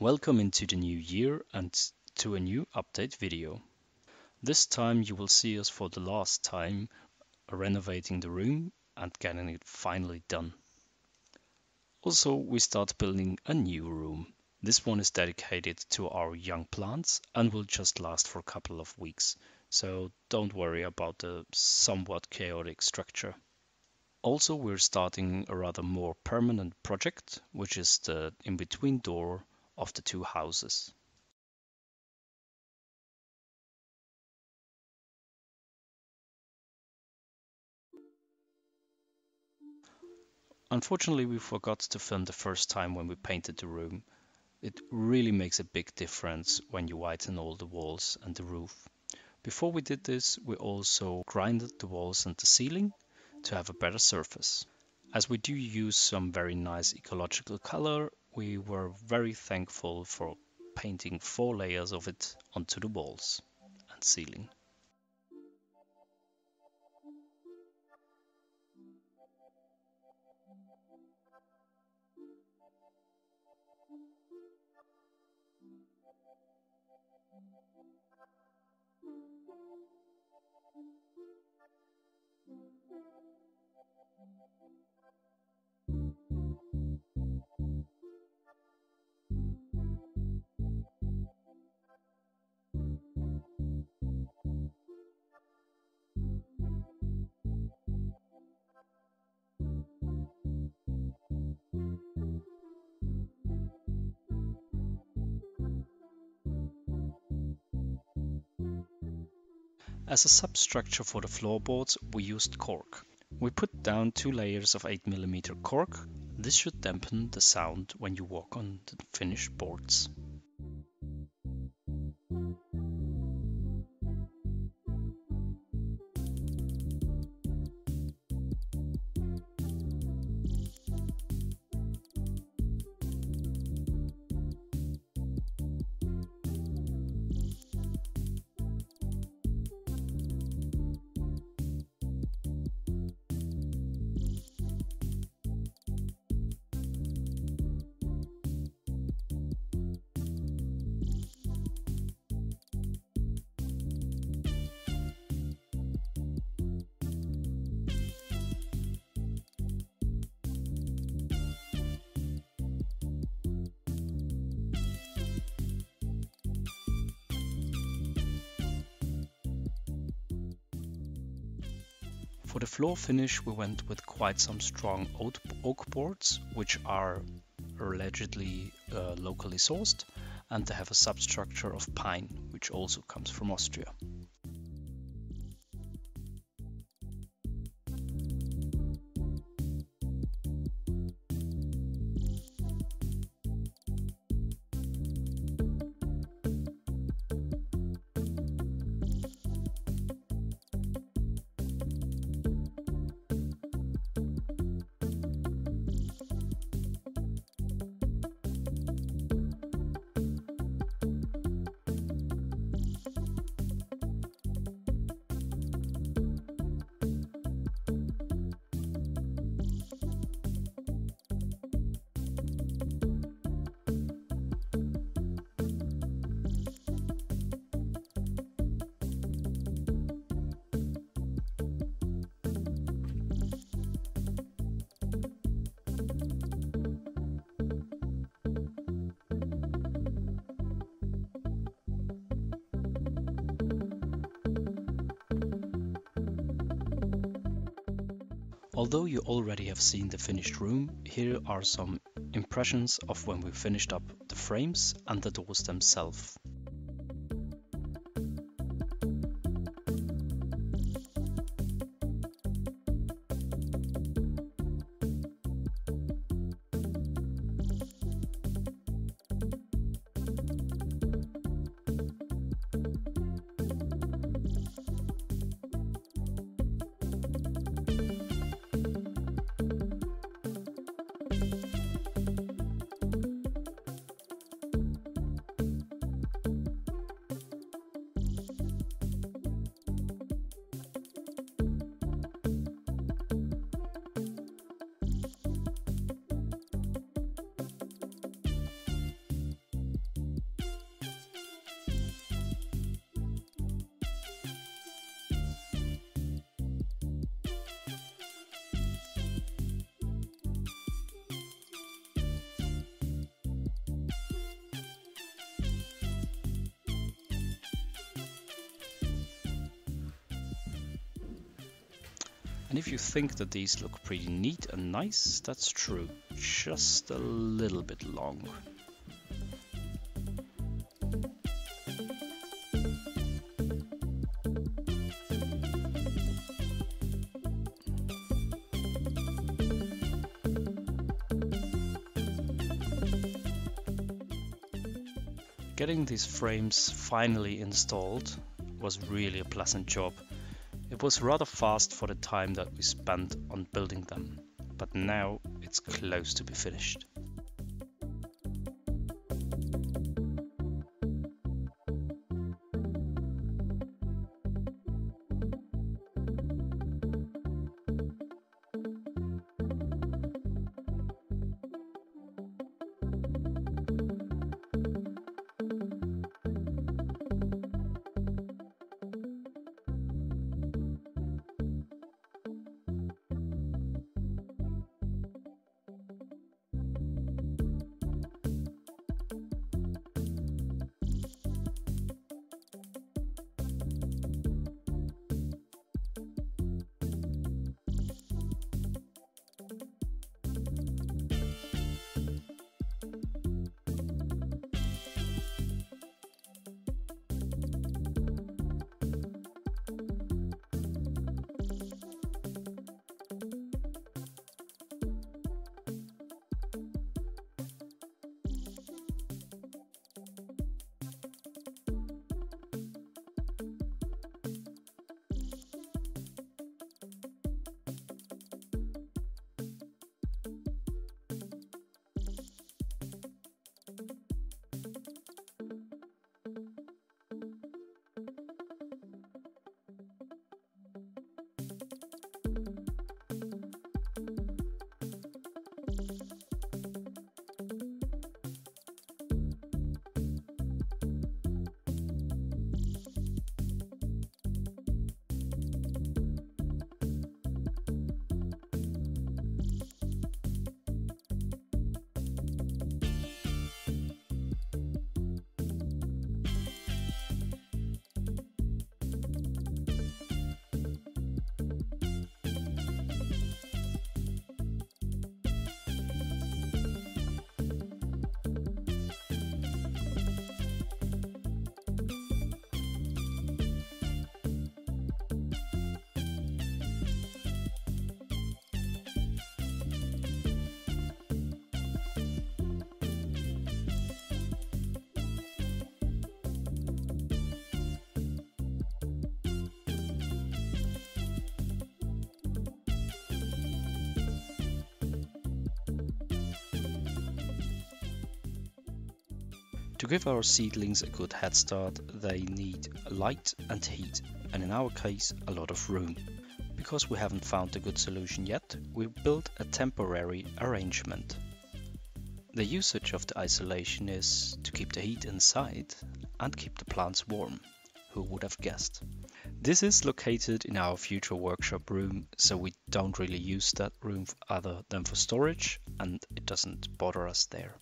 Welcome into the new year and to a new update video. This time you will see us for the last time renovating the room and getting it finally done. Also, we start building a new room. This one is dedicated to our young plants and will just last for a couple of weeks, so don't worry about the somewhat chaotic structure. Also, we're starting a rather more permanent project, which is the in-between door of the two houses. Unfortunately, we forgot to film the first time when we painted the room. It really makes a big difference when you whiten all the walls and the roof. Before we did this, we also grinded the walls and the ceiling to have a better surface. As we do use some very nice ecological color, we were very thankful for painting 4 layers of it onto the walls and ceiling. As a substructure for the floorboards, we used cork. We put down 2 layers of 8mm cork. This should dampen the sound when you walk on the finished boards. For the floor finish, we went with quite some strong oak boards, which are allegedly locally sourced, and they have a substructure of pine, which also comes from Austria. Although you already have seen the finished room, here are some impressions of when we finished up the frames and the doors themselves. And if you think that these look pretty neat and nice, that's true, just a little bit long. Getting these frames finally installed was really a pleasant job. It was rather fast for the time that we spent on building them, but now it's close to be finished. To give our seedlings a good head start, they need light and heat, and in our case a lot of room. Because we haven't found a good solution yet, we built a temporary arrangement. The usage of the isolation is to keep the heat inside and keep the plants warm. Who would have guessed? This is located in our future workshop room, so we don't really use that room other than for storage, and it doesn't bother us there.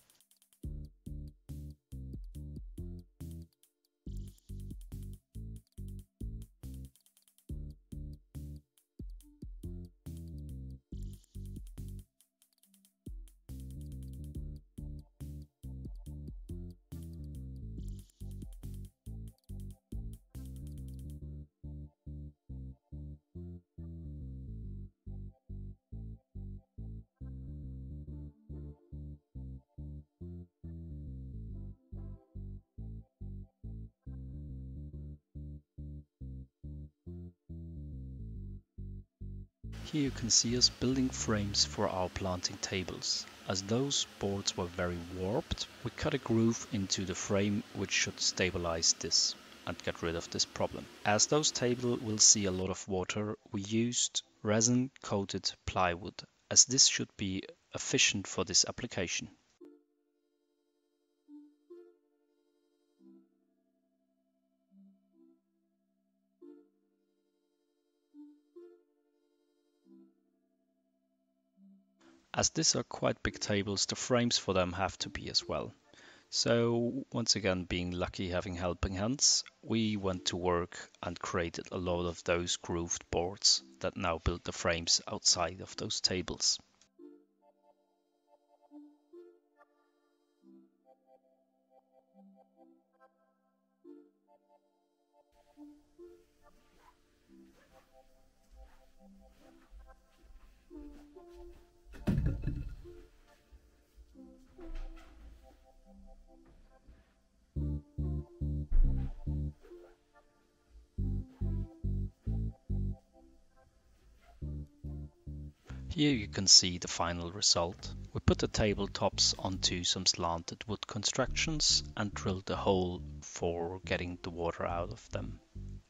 Here you can see us building frames for our planting tables. As those boards were very warped, we cut a groove into the frame which should stabilize this and get rid of this problem. As those tables will see a lot of water, we used resin coated plywood, as this should be efficient for this application. As these are quite big tables, the frames for them have to be as well. So once again, being lucky, having helping hands, we went to work and created a lot of those grooved boards that now build the frames outside of those tables. Here you can see the final result. We put the tabletops onto some slanted wood constructions and drilled a hole for getting the water out of them.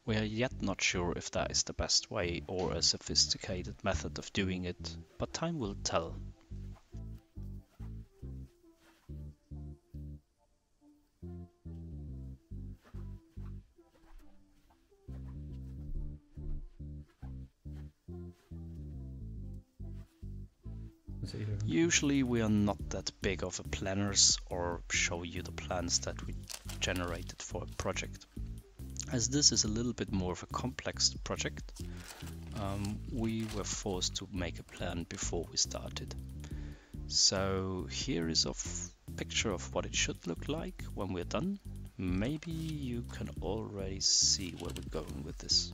We are yet not sure if that is the best way or a sophisticated method of doing it, but time will tell. Usually we are not that big of a planners or show you the plans that we generated for a project. As this is a little bit more of a complex project, we were forced to make a plan before we started. So here is a picture of what it should look like when we're done. Maybe you can already see where we're going with this.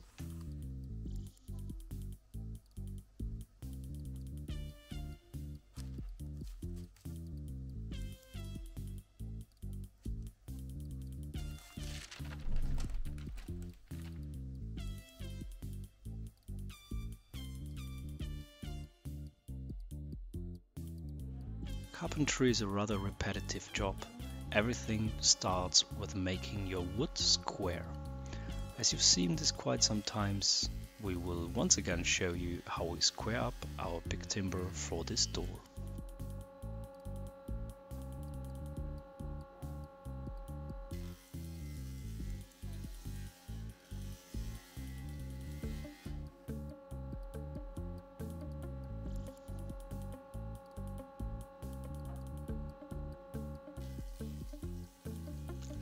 Carpentry is a rather repetitive job. Everything starts with making your wood square. As you've seen this quite some times, we will once again show you how we square up our big timber for this door.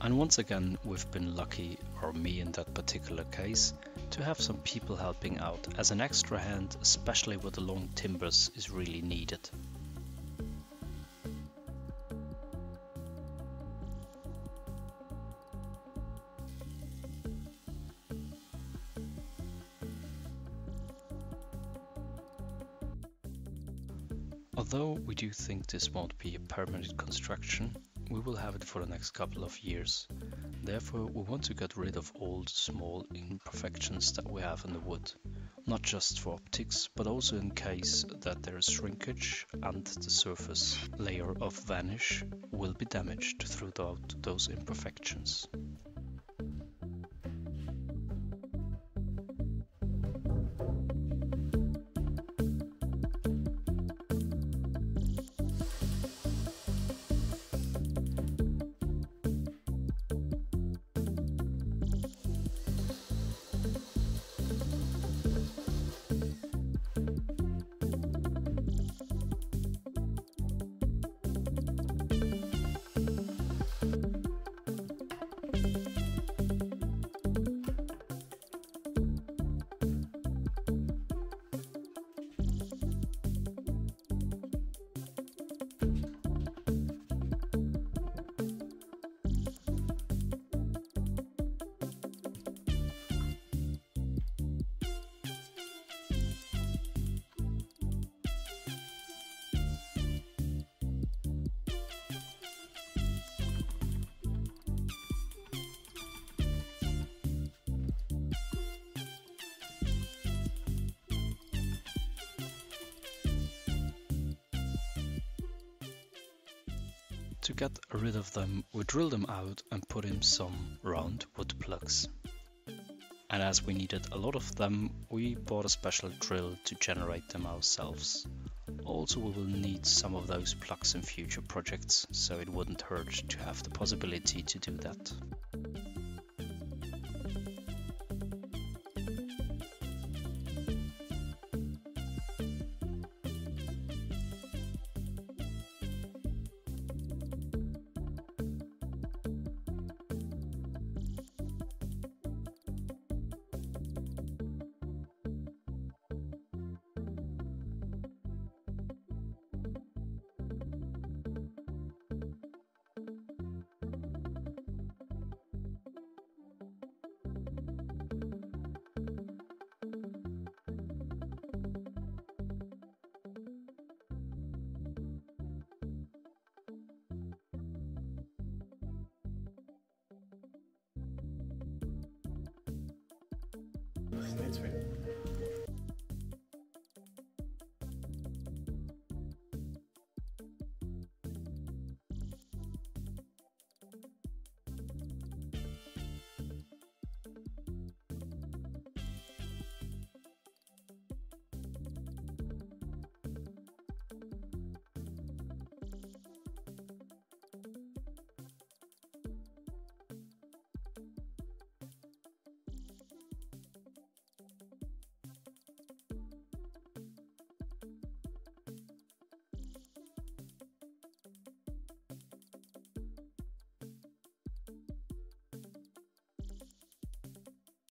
And once again, we've been lucky, or me in that particular case, to have some people helping out, as an extra hand, especially with the long timbers, is really needed. Although we do think this won't be a permanent construction, we will have it for the next couple of years. Therefore, we want to get rid of all the small imperfections that we have in the wood, not just for optics, but also in case that there is shrinkage and the surface layer of varnish will be damaged throughout those imperfections. To get rid of them, we drilled them out and put in some round wood plugs. And as we needed a lot of them, we bought a special drill to generate them ourselves. Also, we will need some of those plugs in future projects, so it wouldn't hurt to have the possibility to do that. Thanks, man.